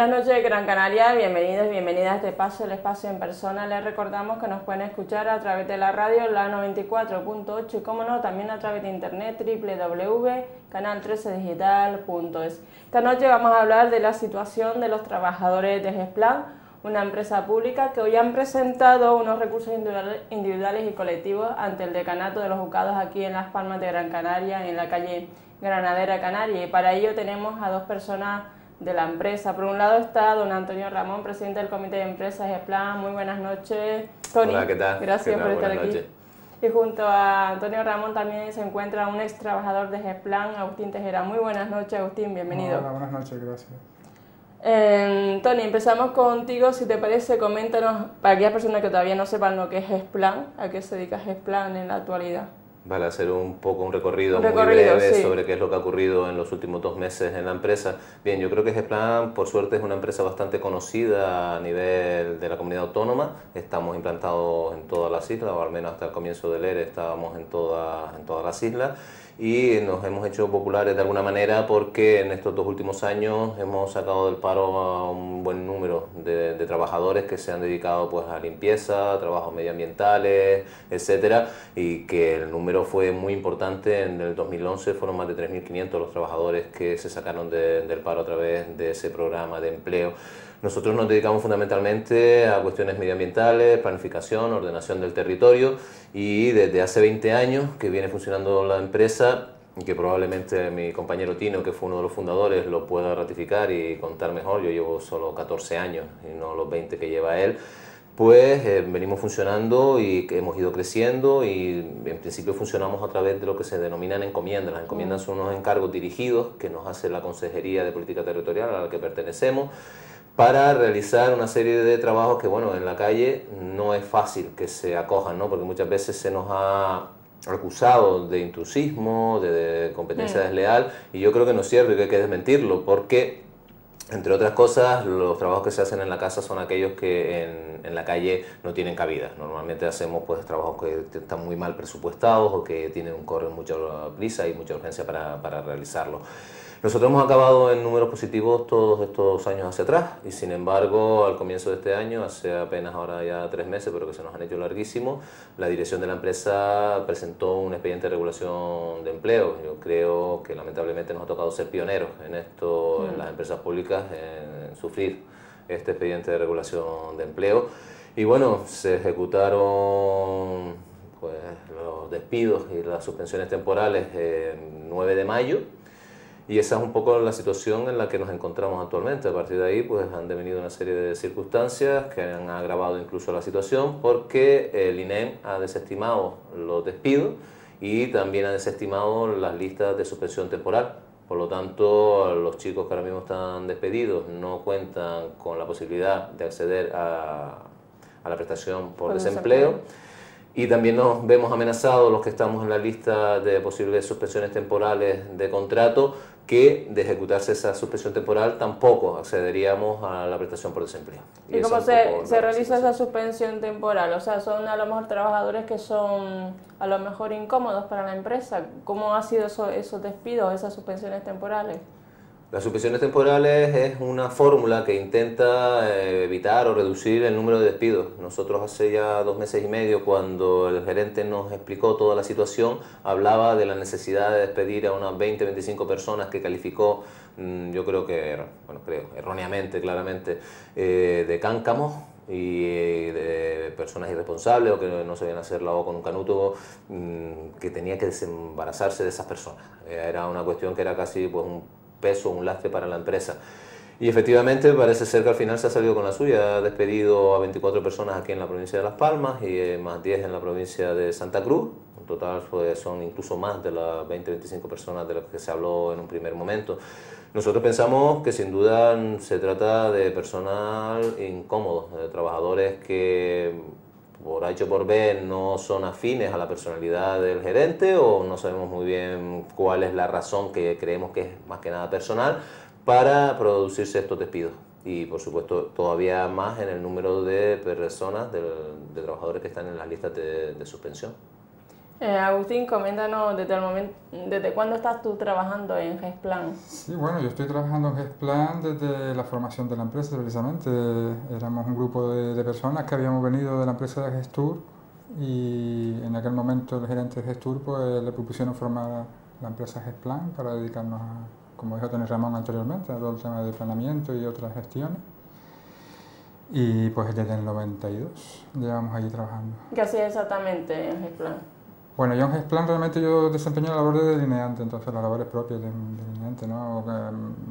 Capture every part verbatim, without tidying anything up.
Buenas noches, Gran Canaria, bienvenidos, bienvenidas a este espacio, el espacio en persona. Les recordamos que nos pueden escuchar a través de la radio, la noventa y cuatro punto ocho, y como no, también a través de internet, doble u doble u doble u punto canal trece digital punto es. Esta noche vamos a hablar de la situación de los trabajadores de GESPLAN, una empresa pública que hoy han presentado unos recursos individuales y colectivos ante el decanato de los juzgados aquí en Las Palmas de Gran Canaria, en la calle Granadera Canaria, y para ello tenemos a dos personas de la empresa. Por un lado está don Antonio Ramón, presidente del Comité de Empresas GESPLAN. Muy buenas noches, Tony. Hola, ¿qué tal? Gracias ¿Qué tal? por estar buenas aquí. Noches. Y junto a Antonio Ramón también se encuentra un ex trabajador de GESPLAN, Agustín Tejera. Muy buenas noches, Agustín, bienvenido. Hola, buenas noches, gracias. Eh, Tony, empezamos contigo, si te parece, coméntanos, para aquellas personas que todavía no sepan lo que es GESPLAN, a qué se dedica GESPLAN en la actualidad. Vale, hacer un poco un recorrido, un recorrido muy breve sí. sobre qué es lo que ha ocurrido en los últimos dos meses en la empresa. Bien, yo creo que GESPLAN, por suerte, es una empresa bastante conocida a nivel de la comunidad autónoma. Estamos implantados en todas las islas, o al menos hasta el comienzo del E R E estábamos en todas, en todas las islas. Y nos hemos hecho populares de alguna manera porque en estos dos últimos años hemos sacado del paro a un buen número de, de trabajadores que se han dedicado pues a limpieza, a trabajos medioambientales, etcétera, y que el número fue muy importante. En el dos mil once fueron más de tres mil quinientos los trabajadores que se sacaron de, del paro a través de ese programa de empleo. Nosotros nos dedicamos fundamentalmente a cuestiones medioambientales, planificación, ordenación del territorio, y desde hace veinte años que viene funcionando la empresa, que probablemente mi compañero Tino, que fue uno de los fundadores, lo pueda ratificar y contar mejor. Yo llevo solo catorce años y no los veinte que lleva él. Pues eh, venimos funcionando y hemos ido creciendo, y en principio funcionamos a través de lo que se denominan encomiendas. Las encomiendas son unos encargos dirigidos que nos hace la Consejería de Política Territorial, a la que pertenecemos, para realizar una serie de trabajos que, bueno, en la calle no es fácil que se acojan, ¿no? Porque muchas veces se nos ha acusado de intrusismo, de, de competencia mm. desleal, y yo creo que no es cierto y que hay que desmentirlo, porque, entre otras cosas, los trabajos que se hacen en la casa son aquellos que en, en la calle no tienen cabida. Normalmente hacemos pues trabajos que están muy mal presupuestados o que tienen un corre mucha prisa y mucha urgencia para, para realizarlos. Nosotros hemos acabado en números positivos todos estos años hacia atrás, y sin embargo al comienzo de este año, hace apenas ahora ya tres meses, pero que se nos han hecho larguísimos, la dirección de la empresa presentó un expediente de regulación de empleo. Yo creo que lamentablemente nos ha tocado ser pioneros en esto, mm. en las empresas públicas, en sufrir este expediente de regulación de empleo. Y bueno, se ejecutaron pues, los despidos y las suspensiones temporales el nueve de mayo. Y esa es un poco la situación en la que nos encontramos actualmente. A partir de ahí pues han devenido una serie de circunstancias que han agravado incluso la situación, porque el INEM ha desestimado los despidos y también ha desestimado las listas de suspensión temporal. Por lo tanto, los chicos que ahora mismo están despedidos no cuentan con la posibilidad de acceder a, a la prestación por, por desempleo. desempleo. Y también nos vemos amenazados los que estamos en la lista de posibles suspensiones temporales de contrato, que de ejecutarse esa suspensión temporal tampoco accederíamos a la prestación por desempleo. ¿Y, ¿Y cómo se, se realiza esa suspensión temporal? O sea, son a lo mejor trabajadores que son a lo mejor incómodos para la empresa. ¿Cómo han sido eso, esos despidos, esas suspensiones temporales? Las suspensiones temporales es una fórmula que intenta evitar o reducir el número de despidos. Nosotros hace ya dos meses y medio, cuando el gerente nos explicó toda la situación, hablaba de la necesidad de despedir a unas veinte a veinticinco personas que calificó, yo creo que, bueno, creo, erróneamente, claramente, eh, de cáncamos y de personas irresponsables o que no sabían hacer la O con un canuto, que tenía que desembarazarse de esas personas. Era una cuestión que era casi pues un peso, un lastre para la empresa. Y efectivamente parece ser que al final se ha salido con la suya. Ha despedido a veinticuatro personas aquí en la provincia de Las Palmas y más diez en la provincia de Santa Cruz. En total pues, son incluso más de las veinte a veinticinco personas de las que se habló en un primer momento. Nosotros pensamos que sin duda se trata de personal incómodo, de trabajadores que por A o por B no son afines a la personalidad del gerente, o no sabemos muy bien cuál es la razón, que creemos que es más que nada personal, para producirse estos despidos. Y por supuesto todavía más en el número de personas, de, de trabajadores que están en las listas de, de suspensión. Eh, Agustín, coméntanos desde el momento, desde cuándo estás tú trabajando en GESPLAN. Sí, bueno, yo estoy trabajando en GESPLAN desde la formación de la empresa, precisamente. Éramos un grupo de, de personas que habíamos venido de la empresa de GESTUR y en aquel momento el gerente de GESTUR pues, le propusieron formar la empresa GESPLAN para dedicarnos, a, como dijo Antonio Ramón anteriormente, a todo el tema de planeamiento y otras gestiones. Y pues desde el noventa y dos llevamos allí trabajando. ¿Qué hacía exactamente en GESPLAN? Bueno, yo en GESPLAN realmente yo desempeño la labor de delineante, entonces las labores propias de delineante, ¿no?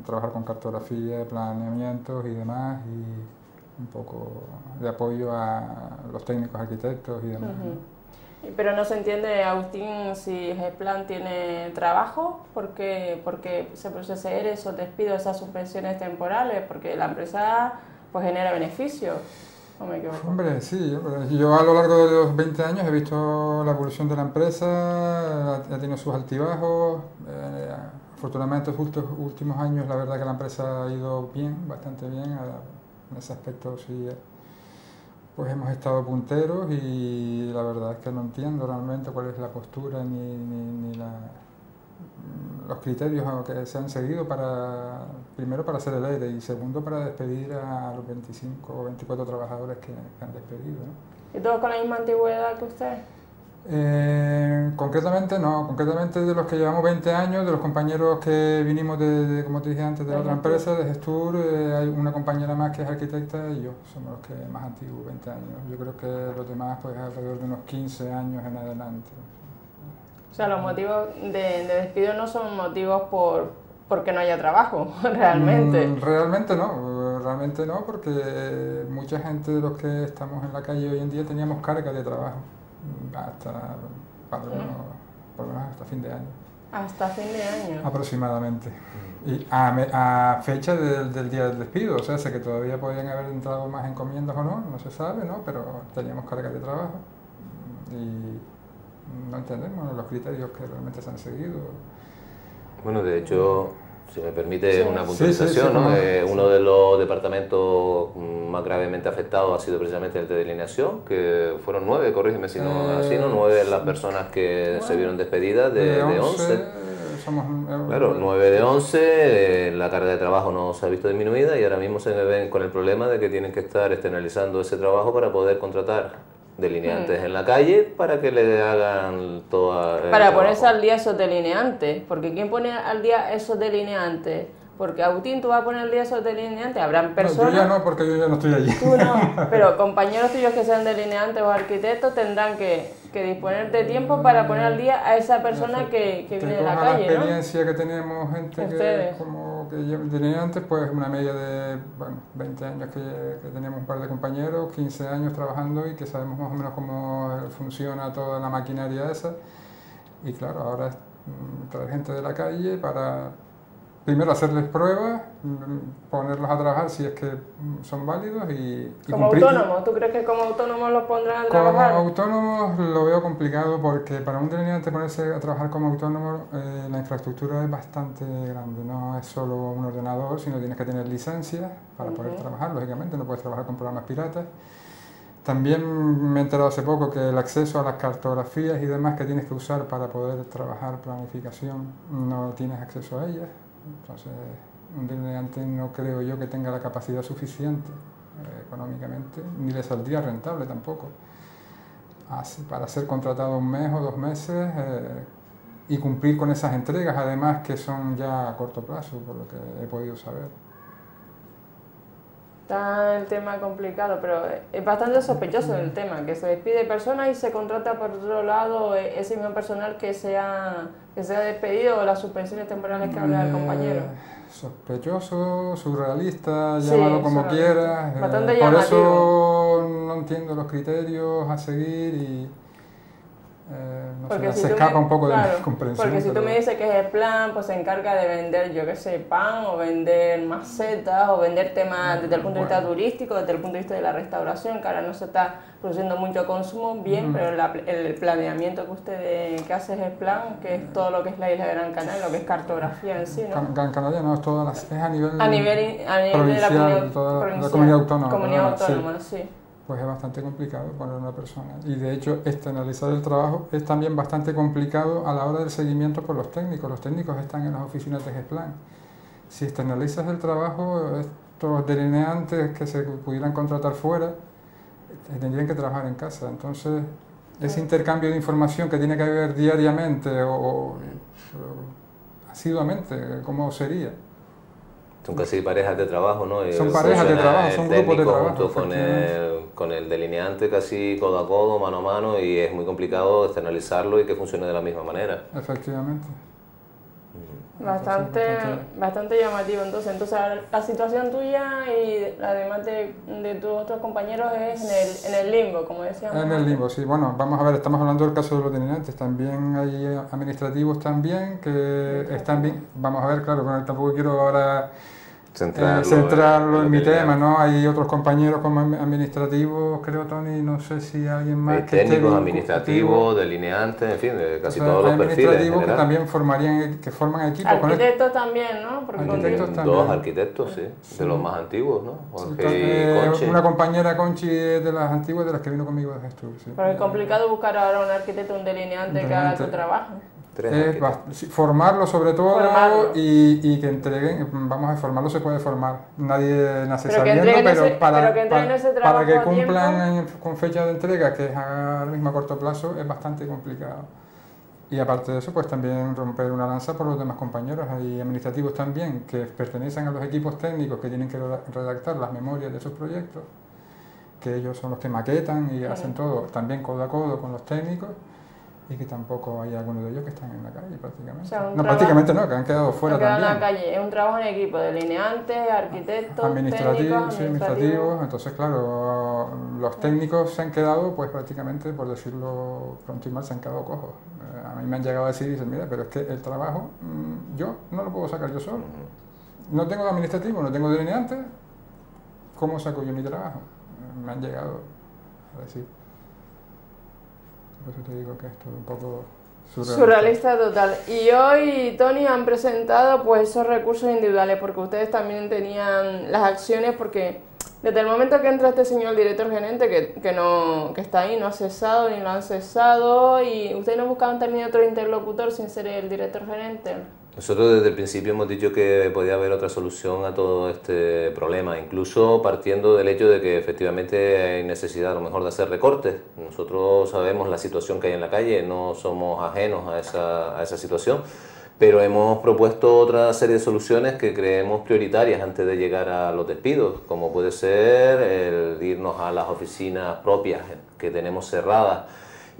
Trabajar con cartografía, planeamientos y demás, y un poco de apoyo a los técnicos arquitectos y demás. Uh-huh. ¿No? Pero no se entiende, Agustín, si GESPLAN tiene trabajo, porque, porque se procese ERE, esos despidos, esas suspensiones temporales, porque la empresa pues genera beneficios. Oh, hombre, sí, yo a lo largo de los veinte años he visto la evolución de la empresa, ha tenido sus altibajos, eh, afortunadamente en estos últimos años la verdad que la empresa ha ido bien, bastante bien, en ese aspecto sí, pues hemos estado punteros y la verdad es que no entiendo realmente cuál es la postura ni, ni, ni la, los criterios que se han seguido para... Primero para hacer el ERE y segundo para despedir a los veinticinco o veinticuatro trabajadores que han despedido, ¿no? ¿Y todos con la misma antigüedad que usted? Eh, concretamente no, concretamente de los que llevamos veinte años, de los compañeros que vinimos de, de como te dije antes, de la otra empresa, de GESTUR, eh, hay una compañera más que es arquitecta y yo, somos los que más antiguos, veinte años. Yo creo que los demás pues alrededor de unos quince años en adelante. O sea, los motivos de, de despido no son motivos por... porque no haya trabajo, realmente. Realmente no, realmente no, porque mucha gente de los que estamos en la calle hoy en día teníamos carga de trabajo hasta, para algunos, por lo menos hasta fin de año. Hasta fin de año. Aproximadamente. Y a, a fecha de, del día del despido, o sea, sé que todavía podían haber entrado más encomiendas o no, no se sabe, ¿no? Pero teníamos carga de trabajo y no entendemos los criterios que realmente se han seguido. Bueno, de hecho, si me permite sí, una puntualización, sí, sí, sí, ¿no? eh, uno de los departamentos más gravemente afectados ha sido precisamente el de delineación, que fueron nueve, corrígeme si no eh, así, ¿no? Nueve las personas que bueno, se vieron despedidas de, de once. once. Somos, eh, claro, nueve de once, eh, la carga de trabajo no se ha visto disminuida y ahora mismo se ven con el problema de que tienen que estar externalizando ese trabajo para poder contratar delineantes mm. en la calle para que le hagan toda... Para ponerse al día esos delineantes, porque ¿quién pone al día esos delineantes? Porque Agustín, tú vas a poner al día esos delineantes, habrán personas... No, yo ya no, porque yo ya no estoy allí. Tú no, pero compañeros tuyos que sean delineantes o arquitectos tendrán que, que disponer de tiempo para poner al día a esa persona no, que, que viene de la calle, la experiencia, ¿no? Que tenemos gente Ustedes. que como que delineantes, pues una media de bueno, veinte años que, que tenemos un par de compañeros, quince años trabajando y que sabemos más o menos cómo funciona toda la maquinaria esa. Y claro, ahora es traer gente de la calle para... Primero hacerles pruebas, ponerlos a trabajar si es que son válidos y, y ¿Como cumplir. autónomos? ¿Tú crees que como autónomos los pondrán a trabajar? Como autónomos lo veo complicado porque para un delineante ponerse a trabajar como autónomo eh, la infraestructura es bastante grande. No es solo un ordenador, sino tienes que tener licencias para uh-huh. poder trabajar, lógicamente. No puedes trabajar con programas piratas. También me he enterado hace poco que el acceso a las cartografías y demás que tienes que usar para poder trabajar planificación, no tienes acceso a ellas. Entonces, un delineante no creo yo que tenga la capacidad suficiente eh, económicamente, ni le saldría rentable tampoco. Así, para ser contratado un mes o dos meses eh, y cumplir con esas entregas, además que son ya a corto plazo, por lo que he podido saber. Está el tema complicado, pero es bastante sospechoso el tema, que se despide personas y se contrata por otro lado ese mismo personal que se ha, que se ha despedido o las suspensiones temporales que habla eh, el compañero. Sospechoso, surrealista, llámalo sí, como surrealista. quieras. Bastante eh, por eso no entiendo los criterios a seguir y... Eh, no porque sé, si se escapa me, un poco claro, de mi comprensión. Porque si pero... tú me dices que GESPLAN pues se encarga de vender, yo qué sé, pan o vender macetas o vender temas desde el punto bueno. de vista turístico, desde el punto de vista de la restauración, que ahora no se está produciendo mucho consumo, bien, mm. pero la, el planeamiento que usted que hace GESPLAN, que es todo lo que es la isla de Gran Canaria, lo que es cartografía en sí, ¿no? Can, Gran Canaria no, es, todas las, es a nivel, a nivel, a nivel de la comunidad, toda la comunidad autónoma. Comunidad autónoma, sí. sí. pues es bastante complicado poner una persona. Y de hecho, externalizar el trabajo es también bastante complicado a la hora del seguimiento por los técnicos. Los técnicos están en las oficinas de GESPLAN. Si externalizas el trabajo, estos delineantes que se pudieran contratar fuera, tendrían que trabajar en casa. Entonces, ese intercambio de información que tiene que haber diariamente o, o asiduamente, ¿cómo sería? Son casi parejas de trabajo, ¿no? Son parejas de trabajo, son grupos de trabajo. Junto con el, con el delineante casi codo a codo, mano a mano, y es muy complicado externalizarlo y que funcione de la misma manera. Efectivamente. Bastante, bastante. bastante llamativo. Entonces, entonces la situación tuya y además de, de tus otros compañeros es en el, en el limbo, como decíamos. En el limbo, sí. Bueno, vamos a ver, estamos hablando del caso de los delineantes. También hay administrativos también que están bien. Vamos a ver, claro, bueno, tampoco quiero ahora centrarlo, eh, centrarlo en, en mi tema, ¿no? Hay otros compañeros como administrativos, creo, Tony, no sé si alguien más. Técnicos, administrativos, delineantes, en fin, de casi o sea, todos los perfiles. Administrativos que también formarían, que forman equipos. Arquitectos con también, ¿no? Porque arquitectos también. Dos arquitectos, sí, sí, de los más antiguos, ¿no? Jorge sí, y Conchi. Una compañera, Conchi, de las antiguas, de las que vino conmigo de Gestur. Sí. Pero es complicado buscar ahora un arquitecto, un delineante, delineante. que haga tu trabajo. Es formarlo sobre todo formarlo. Y, y que entreguen, vamos a formarlo, se puede formar, nadie nace sabiendo, pero, pero, ese, para, pero que para, para que cumplan en, con fecha de entrega, que es ahora mismo a corto plazo, es bastante complicado. Y aparte de eso, pues también romper una lanza por los demás compañeros y administrativos también, que pertenecen a los equipos técnicos que tienen que redactar las memorias de sus proyectos, que ellos son los que maquetan y hacen todo, también codo a codo con los técnicos, y que tampoco hay algunos de ellos que están en la calle prácticamente. O sea, no, trabajo, prácticamente no, que han quedado fuera han quedado también. En la calle. Es un trabajo en equipo, delineantes, arquitectos, administrativos, técnicos, sí, administrativos. Entonces, claro, los técnicos se han quedado, pues prácticamente, por decirlo pronto y mal, se han quedado cojos. A mí me han llegado a decir, dicen, mira, pero es que el trabajo yo no lo puedo sacar yo solo. No tengo administrativo, no tengo delineantes, ¿cómo saco yo mi trabajo? Me han llegado a decir. Por eso te digo que esto es un poco surrealista. Surrealista total. Y hoy, Tony, han presentado pues esos recursos individuales, porque ustedes también tenían las acciones, porque desde el momento que entra este señor director gerente, que, que, no, que está ahí, no ha cesado, ni lo han cesado, y ustedes no buscaban también otro interlocutor sin ser el director gerente. Nosotros desde el principio hemos dicho que podía haber otra solución a todo este problema, incluso partiendo del hecho de que efectivamente hay necesidad a lo mejor de hacer recortes. Nosotros sabemos la situación que hay en la calle, no somos ajenos a esa, a esa situación, pero hemos propuesto otra serie de soluciones que creemos prioritarias antes de llegar a los despidos, como puede ser el irnos a las oficinas propias que tenemos cerradas,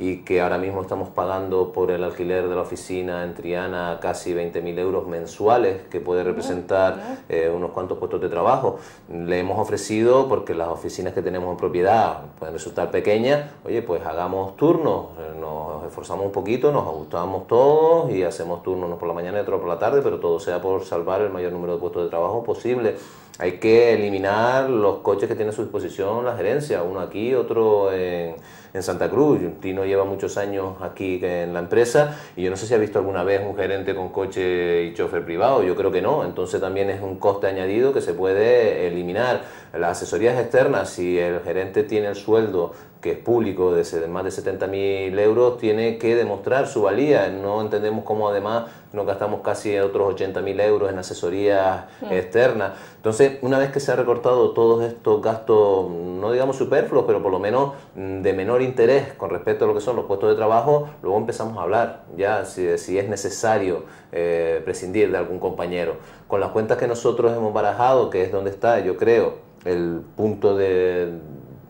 y que ahora mismo estamos pagando por el alquiler de la oficina en Triana casi veinte mil euros mensuales, que puede representar eh, unos cuantos puestos de trabajo. Le hemos ofrecido, porque las oficinas que tenemos en propiedad pueden resultar pequeñas, oye, pues hagamos turnos, nos esforzamos un poquito, nos ajustamos todos y hacemos turnos, uno por la mañana y otro por la tarde, pero todo sea por salvar el mayor número de puestos de trabajo posible. Hay que eliminar los coches que tiene a su disposición la gerencia, uno aquí, otro en, en Santa Cruz. Tino lleva muchos años aquí en la empresa y yo no sé si ha visto alguna vez un gerente con coche y chofer privado, yo creo que no. Entonces también es un coste añadido que se puede eliminar. Las asesorías externas, si el gerente tiene el sueldo que es público de más de setenta mil euros, tiene que demostrar su valía. No entendemos cómo además nos gastamos casi otros ochenta mil euros en asesorías externas. Entonces, una vez que se ha recortado todos estos gastos, no digamos superfluos, pero por lo menos de menor interés con respecto a lo que son los puestos de trabajo, luego empezamos a hablar ya si, si es necesario eh, prescindir de algún compañero. Con las cuentas que nosotros hemos barajado, que es donde está, yo creo, el punto de...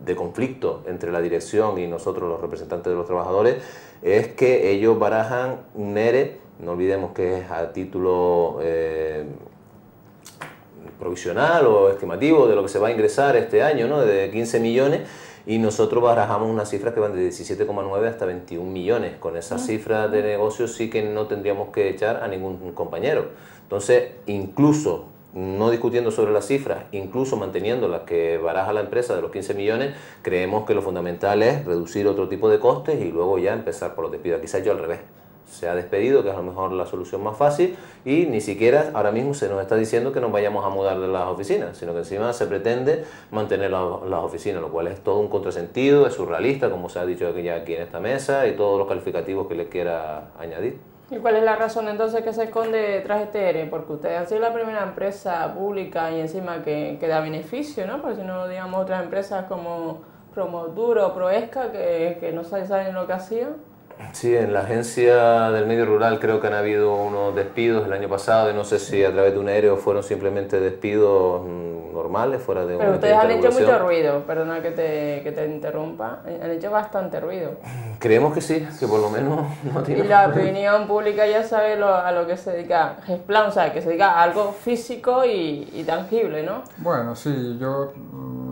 de conflicto entre la dirección y nosotros los representantes de los trabajadores, es que ellos barajan un ERE, no olvidemos que es a título eh, provisional o estimativo de lo que se va a ingresar este año, ¿no? De quince millones, y nosotros barajamos unas cifras que van de diecisiete coma nueve hasta veintiún millones. Con esa cifra de negocio sí que no tendríamos que echar a ningún compañero. Entonces, incluso no discutiendo sobre las cifras, incluso manteniendo las que baraja la empresa de los quince millones, creemos que lo fundamental es reducir otro tipo de costes y luego ya empezar por los despidos. Quizás yo al revés. se ha despedido, que es a lo mejor la solución más fácil, y ni siquiera ahora mismo se nos está diciendo que nos vayamos a mudar de las oficinas, sino que encima se pretende mantener la, las oficinas, lo cual es todo un contrasentido, es surrealista, como se ha dicho ya aquí en esta mesa, y todos los calificativos que le quiera añadir. ¿Y cuál es la razón entonces que se esconde tras este ere? Porque ustedes han sido la primera empresa pública y encima que, que da beneficio, ¿no? Porque si no, digamos, otras empresas como Promoturo o Proesca que, que no saben lo que hacían. Sí, en la agencia del medio rural creo que han habido unos despidos el año pasado y no sé si a través de un aéreo fueron simplemente despidos normales fuera de un... Pero ustedes han hecho mucho ruido, perdona que te, que te interrumpa, han hecho bastante ruido. Creemos que sí, que por lo menos no tiene... Y la opinión pública ya sabe lo, a lo que se dedica GESPLAN, o sea, que se dedica a algo físico y, y tangible, ¿no? Bueno, sí, yo...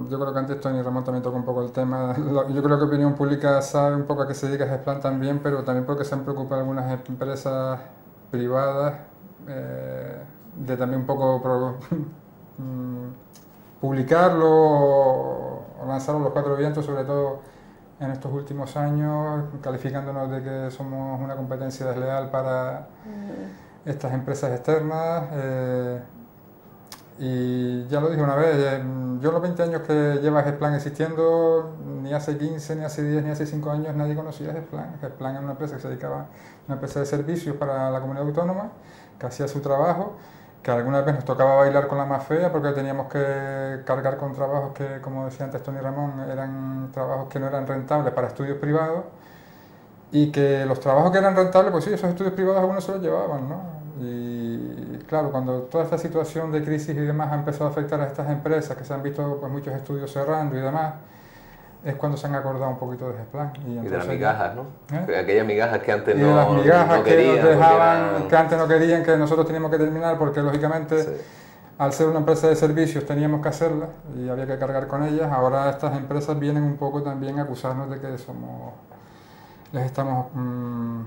Yo creo que antes Antonio Ramón también tocó un poco el tema. Yo creo que opinión pública sabe un poco a qué se dedica GESPLAN también, pero también porque se han preocupado algunas empresas privadas eh, de también un poco pro, publicarlo o lanzarlo a los cuatro vientos, sobre todo en estos últimos años, calificándonos de que somos una competencia desleal para estas empresas externas. Eh, Y ya lo dije una vez, yo los veinte años que lleva GESPLAN existiendo, ni hace quince, ni hace diez, ni hace cinco años nadie conocía GESPLAN. GESPLAN era una empresa que se dedicaba, una empresa de servicios para la comunidad autónoma, que hacía su trabajo, que alguna vez nos tocaba bailar con la más fea porque teníamos que cargar con trabajos que, como decía antes Tony Ramón, eran trabajos que no eran rentables para estudios privados, y que los trabajos que eran rentables, pues sí, esos estudios privados algunos se los llevaban, ¿no? Y claro, cuando toda esta situación de crisis y demás ha empezado a afectar a estas empresas, que se han visto pues, muchos estudios cerrando y demás, es cuando se han acordado un poquito de GESPLAN. Y, entonces, y de las migajas, ¿no? ¿Eh? Aquellas migajas que antes no, las migajas no que querían. Nos dejaban, eran... Que antes no querían, que nosotros teníamos que terminar, porque lógicamente, sí, al ser una empresa de servicios teníamos que hacerlas y había que cargar con ellas. Ahora estas empresas vienen un poco también a acusarnos de que somos... Les estamos... Mmm,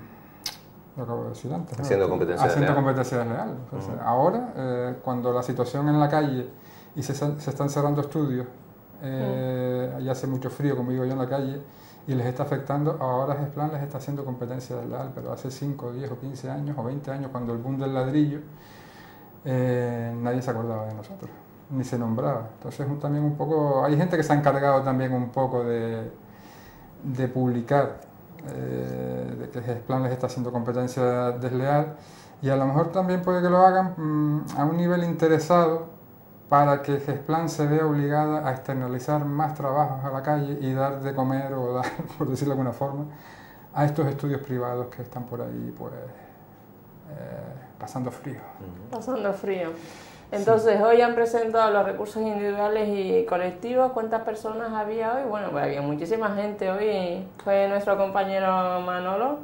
lo acabo de decir antes, ¿no? Haciendo competencia desleal. Competencia desleal. Entonces, uh-huh. Ahora, eh, cuando la situación en la calle y se, se están cerrando estudios, eh, uh-huh. y hace mucho frío, como digo yo, en la calle, y les está afectando, ahora GESPLAN les está haciendo competencia desleal, pero hace cinco, diez o quince años o veinte años, cuando el boom del ladrillo, eh, nadie se acordaba de nosotros, ni se nombraba. Entonces también un poco, hay gente que se ha encargado también un poco de, de publicar, Eh, de que GESPLAN les está haciendo competencia desleal, y a lo mejor también puede que lo hagan mmm, a un nivel interesado para que GESPLAN se vea obligada a externalizar más trabajos a la calle y dar de comer o dar, por decirlo de alguna forma, a estos estudios privados que están por ahí pues eh, pasando frío. Pasando frío. Entonces, sí, hoy han presentado los recursos individuales y colectivos. ¿Cuántas personas había hoy? Bueno, pues había muchísima gente hoy. Fue nuestro compañero Manolo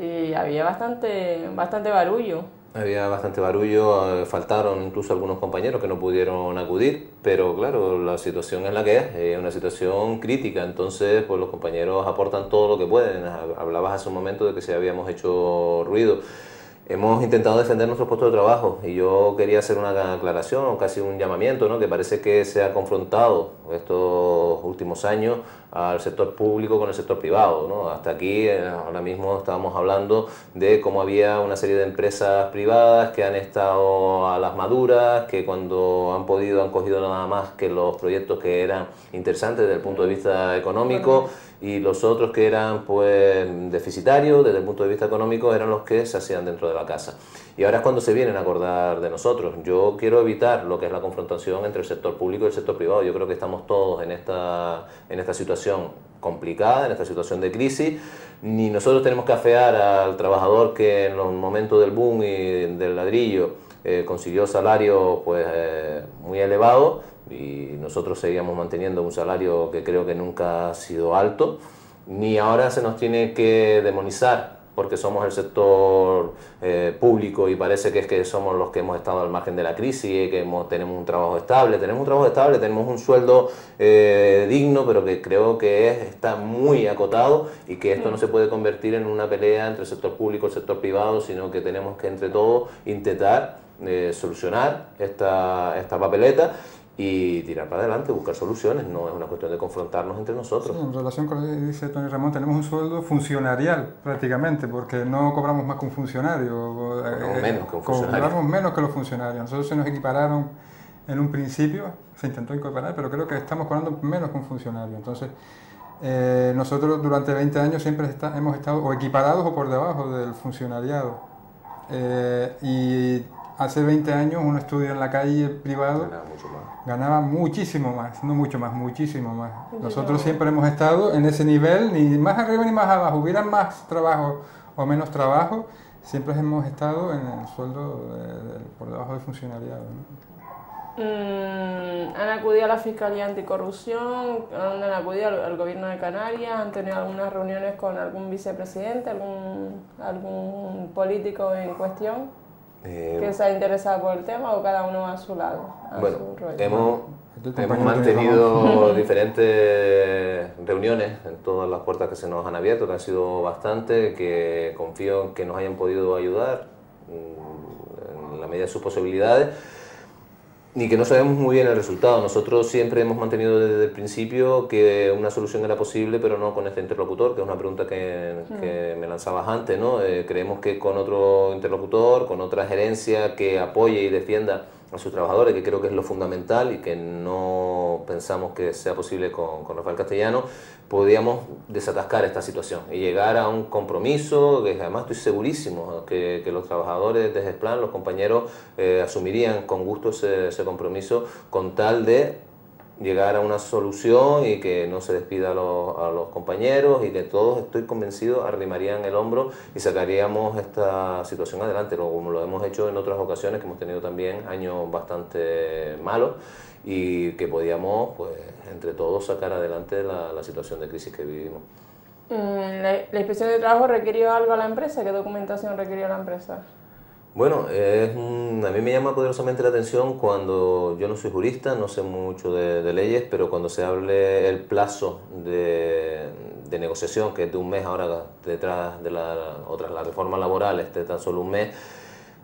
y había bastante, bastante barullo. Había bastante barullo, faltaron incluso algunos compañeros que no pudieron acudir, pero claro, la situación es la que es, es una situación crítica, entonces pues los compañeros aportan todo lo que pueden. Hablabas hace un momento de que si habíamos hecho ruido. Hemos intentado defender nuestros puestos de trabajo y yo quería hacer una aclaración o casi un llamamiento, ¿no? Que parece que se ha confrontado estos últimos años al sector público con el sector privado, ¿no? Hasta aquí, ahora mismo estábamos hablando de cómo había una serie de empresas privadas que han estado a las maduras, que cuando han podido han cogido nada más que los proyectos que eran interesantes desde el punto de vista económico, y los otros que eran pues deficitarios desde el punto de vista económico eran los que se hacían dentro de la casa. Y ahora es cuando se vienen a acordar de nosotros. Yo quiero evitar lo que es la confrontación entre el sector público y el sector privado. Yo creo que estamos todos en esta, en esta situación complicada, en esta situación de crisis, ni nosotros tenemos que afear al trabajador que en los momentos del boom y del ladrillo eh, consiguió salarios pues, eh, muy elevados, y nosotros seguíamos manteniendo un salario que creo que nunca ha sido alto, ni ahora se nos tiene que demonizar porque somos el sector eh, público y parece que es que somos los que hemos estado al margen de la crisis, que hemos, tenemos un trabajo estable, tenemos un trabajo estable, tenemos un sueldo eh, digno, pero que creo que es, está muy acotado, y que esto no se puede convertir en una pelea entre el sector público y el sector privado, sino que tenemos que entre todos intentar eh, solucionar esta, esta papeleta. y tirar para adelante, buscar soluciones. No es una cuestión de confrontarnos entre nosotros. Sí, en relación con lo que dice Antonio Ramón, tenemos un sueldo funcionarial prácticamente, porque no cobramos más que un funcionario. Cobramos eh, menos que un funcionario. Cobramos menos que los funcionarios. Nosotros se nos equipararon en un principio, se intentó incorporar, pero creo que estamos cobrando menos que un funcionario. Entonces, eh, nosotros durante veinte años siempre está, hemos estado o equiparados o por debajo del funcionariado. Eh, y hace veinte años un estudio en la calle privado ganaba, mucho más. ganaba muchísimo más, no mucho más, muchísimo más. Nosotros siempre hemos estado en ese nivel, ni más arriba ni más abajo. Hubiera más trabajo o menos trabajo, siempre hemos estado en el sueldo de, de, por debajo del funcionariado, ¿no? Mm, ¿Han acudido a la Fiscalía Anticorrupción? ¿Han acudido al, al Gobierno de Canarias? ¿Han tenido algunas reuniones con algún vicepresidente, algún, algún político en cuestión? Eh, ¿Que se ha interesado por el tema o cada uno a su lado? A bueno, su hemos, hemos mantenido diferentes reuniones en todas las puertas que se nos han abierto, que han sido bastante, que confío en que nos hayan podido ayudar en la medida de sus posibilidades, y que no sabemos muy bien el resultado. Nosotros siempre hemos mantenido desde el principio que una solución era posible, pero no con este interlocutor, que es una pregunta que, que me lanzabas antes, ¿no? Eh, creemos que con otro interlocutor, con otra gerencia que apoye y defienda a sus trabajadores, que creo que es lo fundamental y que no pensamos que sea posible con, con Rafael Castellano, podíamos desatascar esta situación y llegar a un compromiso que además estoy segurísimo que, que los trabajadores de GESPLAN, los compañeros, eh, asumirían con gusto ese, ese compromiso con tal de llegar a una solución y que no se despida a los, a los compañeros, y que todos, estoy convencido, arrimarían el hombro y sacaríamos esta situación adelante, como lo hemos hecho en otras ocasiones, que hemos tenido también años bastante malos, y que podíamos, pues, entre todos sacar adelante la, la situación de crisis que vivimos. ¿La, la inspección de trabajo requirió algo a la empresa? ¿Qué documentación requirió a la empresa? Bueno, es un, a mí me llama poderosamente la atención cuando, yo no soy jurista, no sé mucho de, de leyes, pero cuando se hable el plazo de, de negociación, que es de un mes ahora, detrás de la, otra, la reforma laboral, este tan solo un mes,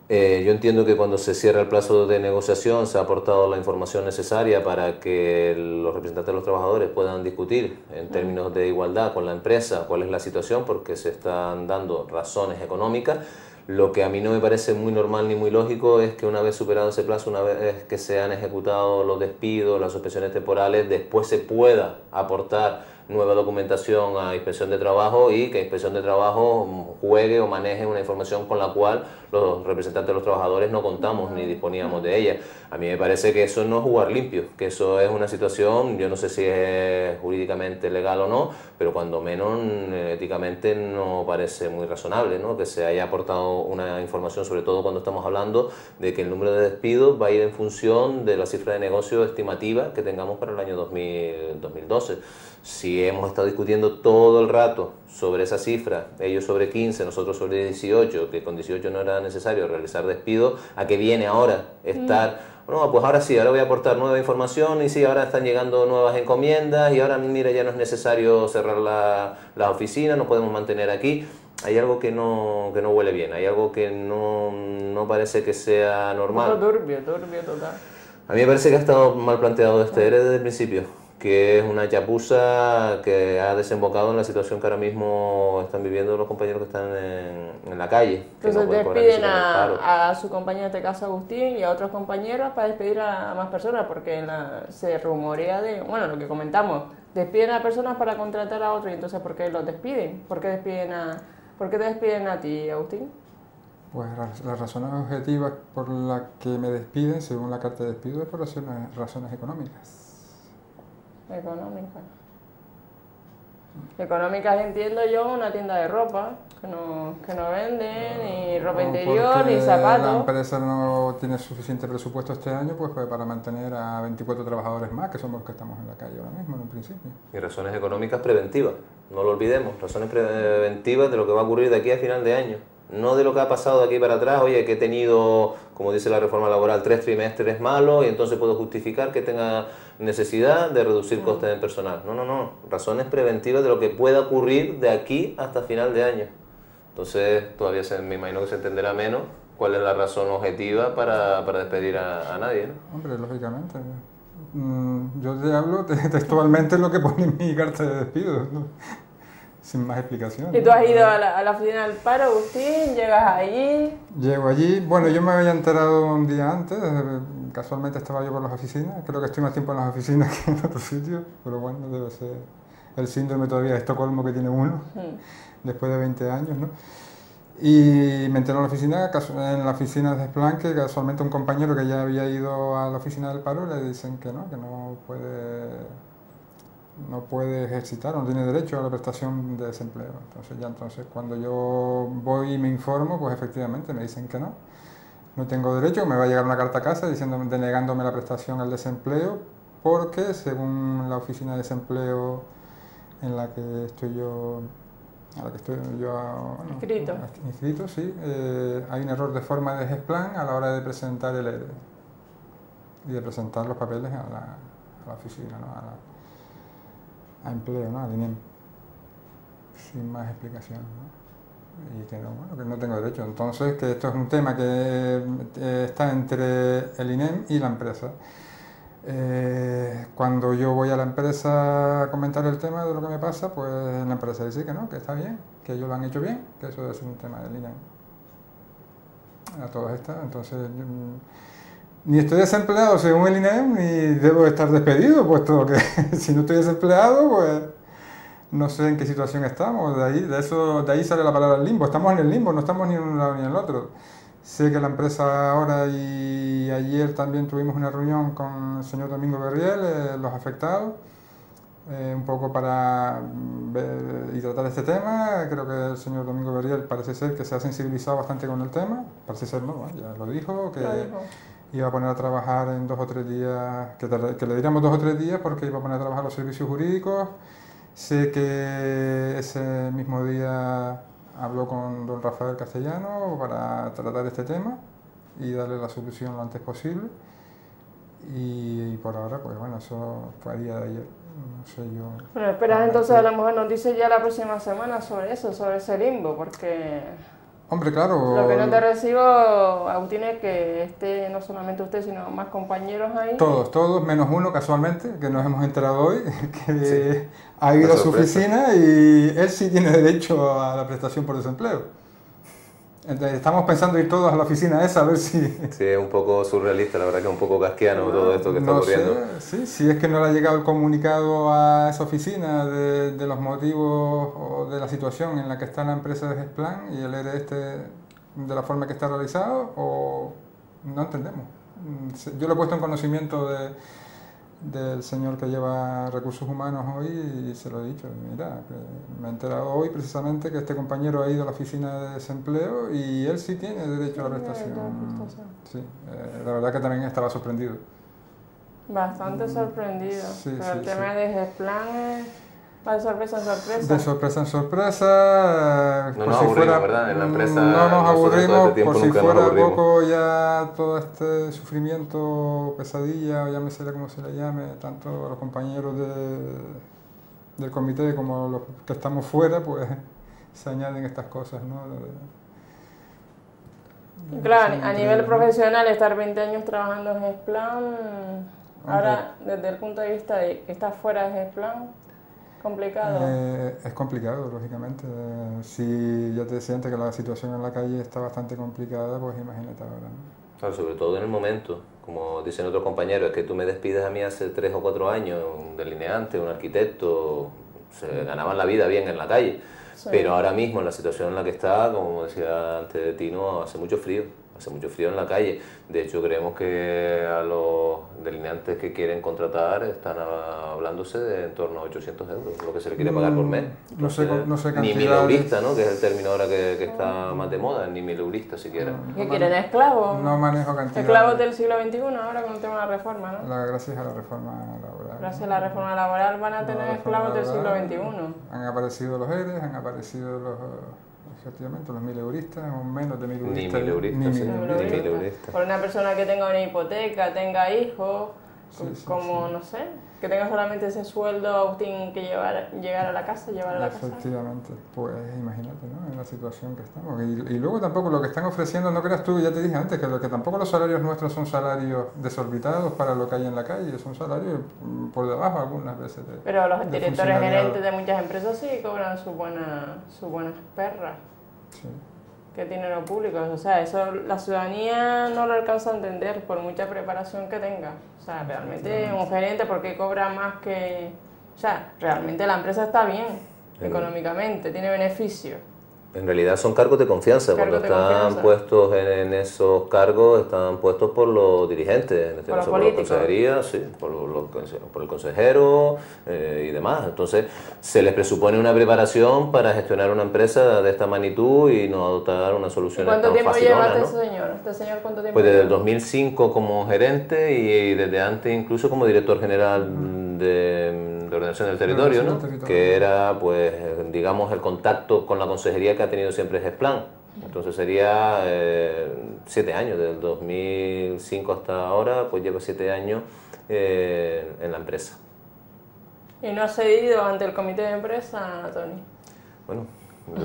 eh, yo entiendo que cuando se cierra el plazo de negociación se ha aportado la información necesaria para que los representantes de los trabajadores puedan discutir en términos de igualdad con la empresa cuál es la situación, porque se están dando razones económicas. Lo que a mí no me parece muy normal ni muy lógico es que una vez superado ese plazo, una vez que se han ejecutado los despidos, las suspensiones temporales, después se pueda aportar nueva documentación a Inspección de Trabajo y que Inspección de Trabajo juegue o maneje una información con la cual los representantes de los trabajadores no contamos ni disponíamos de ella. A mí me parece que eso no es jugar limpio, que eso es una situación, yo no sé si es jurídicamente legal o no, pero cuando menos éticamente no parece muy razonable, ¿no? Que se haya aportado una información, sobre todo cuando estamos hablando de que el número de despidos va a ir en función de la cifra de negocio estimativa que tengamos para el año dos mil doce. Si hemos estado discutiendo todo el rato sobre esa cifra, ellos sobre quince, nosotros sobre dieciocho, que con dieciocho no era necesario realizar despidos, ¿a qué viene ahora estar? No, pues ahora sí, ahora voy a aportar nueva información y sí, ahora están llegando nuevas encomiendas y ahora mira, ya no es necesario cerrar la, la oficina, nos podemos mantener aquí. Hay algo que no, que no huele bien, hay algo que no, no parece que sea normal. No, turbio, turbio total. A mí me parece que ha estado mal planteado este E R E desde el principio, que es una chapuza que ha desembocado en la situación que ahora mismo están viviendo los compañeros que están en, en la calle. Entonces no despiden a, a su compañero, en este caso Agustín, y a otros compañeros para despedir a, a más personas, porque la, se rumorea de, bueno, lo que comentamos, despiden a personas para contratar a otros, y entonces ¿por qué los despiden? ¿Por qué despiden a... ¿Por qué te despiden a ti, Agustín? Pues las razones objetivas por las que me despiden, según la carta de despido, es por razones, razones económicas. Económicas. Económicas entiendo yo, una tienda de ropa, que no, que no venden, ni ropa interior, ni zapatos. La empresa no tiene suficiente presupuesto este año pues para mantener a veinticuatro trabajadores más, que somos los que estamos en la calle ahora mismo en un principio. Y razones económicas preventivas, no lo olvidemos, razones preventivas de lo que va a ocurrir de aquí a final de año. No de lo que ha pasado de aquí para atrás, oye, que he tenido, como dice la reforma laboral, tres trimestres malos y entonces puedo justificar que tenga necesidad de reducir costes en personal. No, no, no, razones preventivas de lo que pueda ocurrir de aquí hasta final de año. Entonces, todavía se, me imagino que se entenderá menos cuál es la razón objetiva para, para despedir a, a nadie, ¿no? Hombre, lógicamente. Yo te hablo textualmente lo que pone en mi carta de despido, ¿no? Sin más explicación. ¿Y tú has ido a la, a la oficina del paro, Agustín? ¿Llegas allí? Llego allí. Bueno, yo me había enterado un día antes. Casualmente estaba yo por las oficinas. Creo que estoy más tiempo en las oficinas que en otros sitios. Pero bueno, debe ser el síndrome todavía de Estocolmo que tiene uno. Mm. Después de veinte años, ¿no? Y me enteré en la oficina, en la oficina de Gesplan, que casualmente un compañero que ya había ido a la oficina del paro le dicen que no, que no puede, no puede ejercitar, no tiene derecho a la prestación de desempleo. Entonces ya entonces cuando yo voy y me informo, pues efectivamente me dicen que no, no tengo derecho, me va a llegar una carta a casa diciéndome, denegándome la prestación al desempleo, porque según la oficina de desempleo en la que estoy yo... a la que estoy yo bueno, inscrito. inscrito, sí, eh, hay un error de forma de GESPLAN a la hora de presentar el E R E y de presentar los papeles a la, a la oficina, ¿no? a, la, a empleo, ¿no? al INEM, sin más explicación, ¿no? y que no, bueno, que no tengo derecho. Entonces, que esto es un tema que eh, está entre el INEM y la empresa. Eh, cuando yo voy a la empresa a comentar el tema de lo que me pasa, pues la empresa dice que no, que está bien, que ellos lo han hecho bien, que eso debe ser un tema del INEM. A todas estas, entonces, yo, ni estoy desempleado según el INEM, ni debo estar despedido, puesto que si no estoy desempleado, pues no sé en qué situación estamos. De ahí, de eso, de ahí sale la palabra limbo, estamos en el limbo, no estamos ni en un lado ni en el otro. Sé que la empresa ahora y ayer también tuvimos una reunión con el señor Domingo Berriel, eh, los afectados, eh, un poco para ver y tratar este tema. Creo que el señor Domingo Berriel parece ser que se ha sensibilizado bastante con el tema, parece ser, no, bueno, ya lo dijo, que dijo. iba a poner a trabajar en dos o tres días, que, que le diríamos dos o tres días porque iba a poner a trabajar los servicios jurídicos. Sé que ese mismo día... habló con don Rafael Castellano para tratar este tema y darle la solución lo antes posible. Y, y por ahora, pues bueno, eso fue a día de ayer, no sé yo... Bueno, esperas entonces a lo mejor nos dice ya la próxima semana sobre eso, sobre ese limbo, porque... Hombre, claro... Lo que no te recibo, Agustín, es que esté no solamente usted, sino más compañeros ahí... Todos, todos, menos uno casualmente, que nos hemos enterado hoy, que sí. ha ido a su oficina y él sí tiene derecho a la prestación por desempleo. Entonces, estamos pensando ir todos a la oficina esa, a ver si... Sí, es un poco surrealista, la verdad que es un poco kafkiano no, todo esto que está no ocurriendo. Sé, sí, sí, es que no le ha llegado el comunicado a esa oficina de, de los motivos o de la situación en la que está la empresa de Gesplan y el E R E este de la forma que está realizado, o no entendemos. Yo lo he puesto en conocimiento de, del señor que lleva recursos humanos hoy y se lo he dicho, mira, que me he enterado hoy precisamente que este compañero ha ido a la oficina de desempleo y él sí tiene derecho a la prestación. Sí, eh, la verdad que también estaba sorprendido. Bastante sorprendido, sí, pero sí, el tema sí. de Gesplan va de sorpresa en sorpresa. De sorpresa en sorpresa, no por nos si fuera, ¿verdad? En la empresa no nos aburrimos, este por si fuera aburrimos. poco ya todo este sufrimiento, pesadilla, o llámese como se le llame, tanto a los compañeros de, del comité como a los que estamos fuera, pues se añaden estas cosas, ¿no? De, de, claro, a nivel profesional, estar veinte años trabajando en Gesplan. Ahora, desde el punto de vista de que estás fuera de Gesplan, ¿complicado? Eh, es complicado, lógicamente. Eh, si ya te decía antes que la situación en la calle está bastante complicada, pues imagínate ahora, ¿no? Claro, sobre todo en el momento. Como dicen otros compañeros, es que tú me despides a mí hace tres o cuatro años, un delineante, un arquitecto, se ganaban la vida bien en la calle. Sí. Pero ahora mismo, en la situación en la que está, como decía antes de Tino, hace mucho frío. Hace mucho frío en la calle. De hecho, creemos que a los delineantes que quieren contratar están hablándose de en torno a ochocientos euros, lo que se le quiere pagar por mes. No sé, no sé ni mileurista, ¿no? Que es el término ahora que, que está más de moda, ni mileurista siquiera. No, no ¿Qué quieren? ¿Esclavos? No manejo cantidad. Esclavos del siglo veintiuno ahora con el tema de la reforma, ¿no? La, gracias a la reforma laboral. Gracias a la reforma laboral van a tener la esclavos laboral, del siglo veintiuno. Han aparecido los E R Es, han aparecido los... Efectivamente, los mileuristas o menos de mileuristas. Ni mileuristas, ni, sí, mil euristas. ni mileuristas. Por una persona que tenga una hipoteca, tenga hijos, sí, sí, como, sí. no sé. que tenga solamente ese sueldo, Agustín, que llevar, llegar a la casa, llevar a la casa. Efectivamente, pues imagínate, ¿no?, en la situación que estamos. Y, y luego tampoco lo que están ofreciendo, no creas tú, ya te dije antes, que, lo, que tampoco los salarios nuestros son salarios desorbitados para lo que hay en la calle, son salarios por debajo algunas veces. De, Pero los directores gerentes de muchas empresas sí cobran sus buena, su buenas perras. Sí. Que tienen los públicos, o sea, eso la ciudadanía no lo alcanza a entender por mucha preparación que tenga. O sea, realmente un gerente, ¿por qué cobra más que...? O sea, realmente la empresa está bien, sí, económicamente, tiene beneficio. En realidad son cargos de confianza, cargos cuando de están confianza. puestos en, en esos cargos, están puestos por los dirigentes, en este caso por la consejería, sí, por, los, por el consejero eh, y demás. Entonces se les presupone una preparación para gestionar una empresa de esta magnitud y no adoptar una solución tan facilona. ¿Cuánto tiempo lleva este señor? ¿Este señor cuánto tiempo? Pues desde el dos mil cinco como gerente y desde antes incluso como director general de... de ordenación del territorio, ¿no? territorio, que era, pues, digamos, el contacto con la consejería que ha tenido siempre GESPLAN. Entonces sería eh, siete años, del dos mil cinco hasta ahora, pues lleva siete años eh, en la empresa. ¿Y no ha cedido ante el comité de empresa, Tony? Bueno,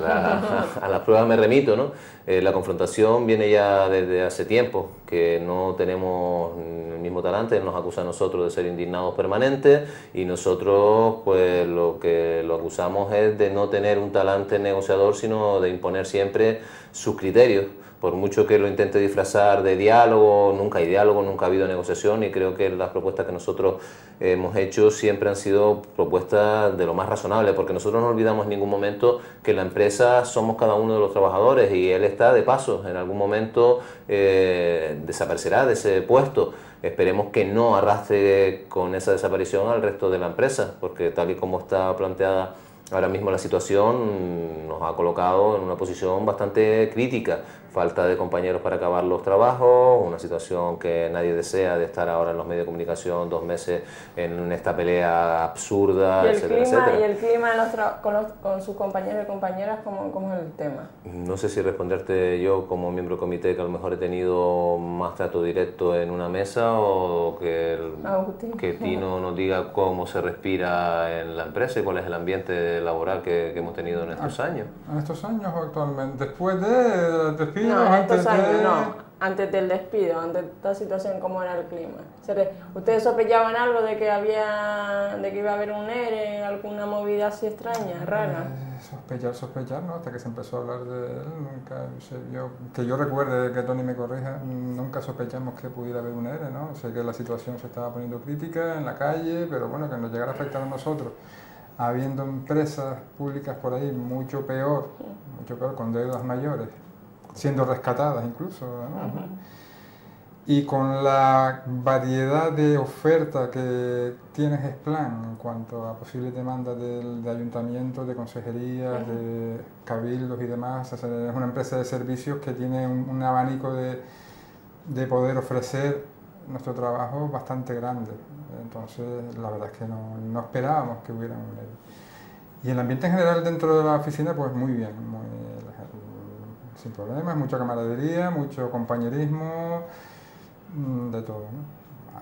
la, a las pruebas me remito, ¿no? Eh, la confrontación viene ya desde hace tiempo, que no tenemos el mismo talante, nos acusa a nosotros de ser indignados permanentes y nosotros pues lo que lo acusamos es de no tener un talante negociador, sino de imponer siempre sus criterios. Por mucho que lo intente disfrazar de diálogo, nunca hay diálogo, nunca ha habido negociación y creo que las propuestas que nosotros hemos hecho siempre han sido propuestas de lo más razonable, porque nosotros no olvidamos en ningún momento que la empresa somos cada uno de los trabajadores y él está de paso, en algún momento eh, desaparecerá de ese puesto. Esperemos que no arrastre con esa desaparición al resto de la empresa, porque tal y como está planteada ahora mismo la situación nos ha colocado en una posición bastante crítica. Falta de compañeros para acabar los trabajos, una situación que nadie desea, de estar ahora en los medios de comunicación dos meses en esta pelea absurda, etcétera, etcétera. ¿Y el clima de los con, los, con sus compañeros y compañeras, cómo, cómo es el tema? No sé si responderte yo como miembro del comité, que a lo mejor he tenido más trato directo en una mesa, o que, el, que Tino nos diga cómo se respira en la empresa y cuál es el ambiente laboral que, que hemos tenido en estos a, años. En estos años actualmente, después de... de No, antes, años, de... no, antes del despido, antes de esta situación, ¿cómo era el clima? ¿Ustedes sospechaban algo de que había, de que iba a haber un ERE, alguna movida así extraña, rara? Eh, sospechar, sospechar, ¿no? Hasta que se empezó a hablar de él, nunca se vio, que yo recuerde, que Tony me corrija, nunca sospechamos que pudiera haber un ERE, ¿no? Sé que la situación se estaba poniendo crítica en la calle, pero bueno, que nos llegara a afectar a nosotros, habiendo empresas públicas por ahí mucho peor, mucho peor, con deudas mayores, siendo rescatadas incluso, ¿no? Uh-huh. Y con la variedad de oferta que tiene GESPLAN en cuanto a posibles demandas de, de ayuntamientos, de consejerías, uh-huh, de cabildos y demás, o sea, es una empresa de servicios que tiene un, un abanico de, de poder ofrecer nuestro trabajo bastante grande. Entonces, la verdad es que no, no esperábamos que hubiera un... Y el ambiente en general dentro de la oficina, pues muy bien, muy sin problemas, mucha camaradería, mucho compañerismo, de todo, ¿no?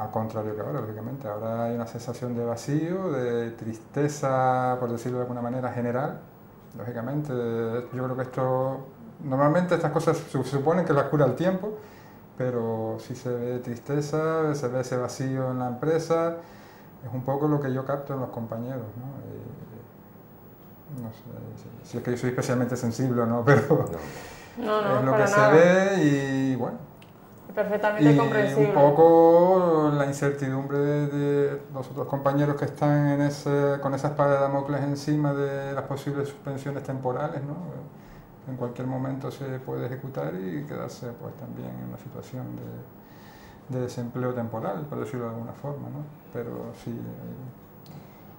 Al contrario que ahora, lógicamente. Ahora hay una sensación de vacío, de tristeza, por decirlo de alguna manera, general. Lógicamente, yo creo que esto... Normalmente estas cosas se suponen que las cura el tiempo, pero si se ve tristeza, se ve ese vacío en la empresa, es un poco lo que yo capto en los compañeros, ¿no? Y, no sé si es que yo soy especialmente sensible o no, pero... No. No, no, es lo que nada. se ve y bueno. Perfectamente y comprensible. Un poco la incertidumbre de, de los otros compañeros que están en ese, con esa espada de Damocles encima de las posibles suspensiones temporales, ¿no? En cualquier momento se puede ejecutar y quedarse pues también en una situación de, de desempleo temporal, por decirlo de alguna forma, ¿no? Pero sí.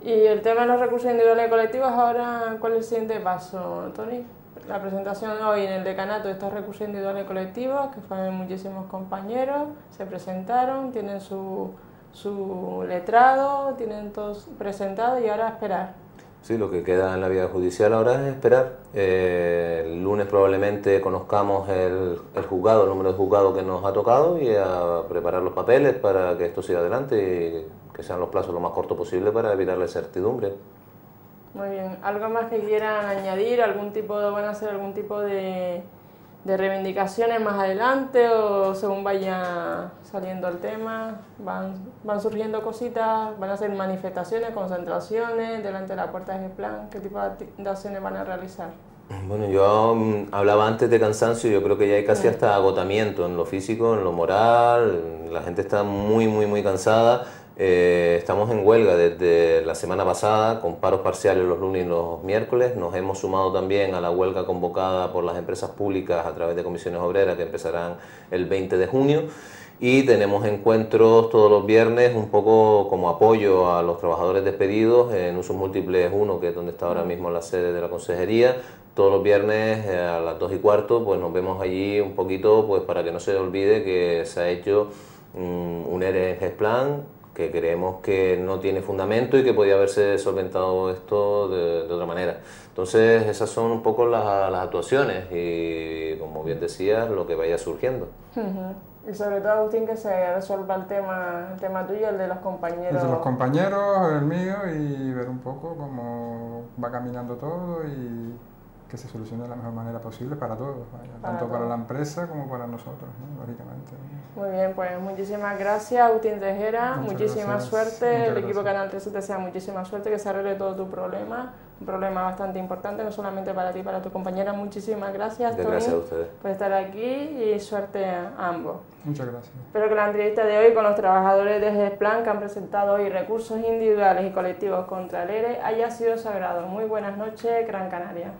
Eh. ¿Y el tema de los recursos individuales y colectivos ahora, cuál es el siguiente paso, Tony? La presentación hoy en el decanato de estos recursos individuales y colectivos, que fueron muchísimos compañeros, se presentaron, tienen su, su letrado, tienen todos presentados y ahora a esperar. Sí, lo que queda en la vía judicial ahora es esperar. Eh, el lunes probablemente conozcamos el, el juzgado, el número de juzgado que nos ha tocado y a preparar los papeles para que esto siga adelante y que sean los plazos lo más cortos posible para evitar la incertidumbre. Muy bien. ¿Algo más que quieran añadir? ¿Algún tipo de, van a hacer algún tipo de, de reivindicaciones más adelante o según vaya saliendo el tema? ¿Van, van surgiendo cositas? ¿Van a hacer manifestaciones, concentraciones delante de la puerta de GESPLAN? ¿Qué tipo de acciones van a realizar? Bueno, yo hablaba antes de cansancio, yo creo que ya hay casi hasta agotamiento en lo físico, en lo moral, la gente está muy, muy, muy cansada. Eh, estamos en huelga desde la semana pasada con paros parciales los lunes y los miércoles. Nos hemos sumado también a la huelga convocada por las empresas públicas a través de Comisiones Obreras que empezarán el veinte de junio. Y tenemos encuentros todos los viernes un poco como apoyo a los trabajadores despedidos en Usos Múltiples uno, que es donde está ahora mismo la sede de la Consejería. Todos los viernes a las dos y cuarto pues nos vemos allí un poquito pues para que no se olvide que se ha hecho um, un E R E en GESPLAN, que creemos que no tiene fundamento y que podía haberse solventado esto de, de otra manera. Entonces esas son un poco las, las actuaciones y, como bien decías, lo que vaya surgiendo. Uh-huh. Y sobre todo, Agustín, que se resuelva el tema, el tema tuyo, el de los compañeros. El de los compañeros, el mío, y ver un poco cómo va caminando todo y que se solucione de la mejor manera posible para todos, vaya, para tanto todos. Para la empresa como para nosotros, ¿no? Lógicamente. Muy bien, pues muchísimas gracias, Agustín Tejera, muchas muchísima gracias. Suerte, muchas el gracias. Equipo Canal trece te desea muchísima suerte, que se arregle todo tu problema, un problema bastante importante, no solamente para ti, para tu compañera. Muchísimas gracias, Tony, gracias a ustedes por estar aquí y suerte a ambos. Muchas gracias. Espero que la entrevista de hoy con los trabajadores de GESPLAN, que han presentado hoy recursos individuales y colectivos contra el E R E, haya sido sagrado. Muy buenas noches, Gran Canaria.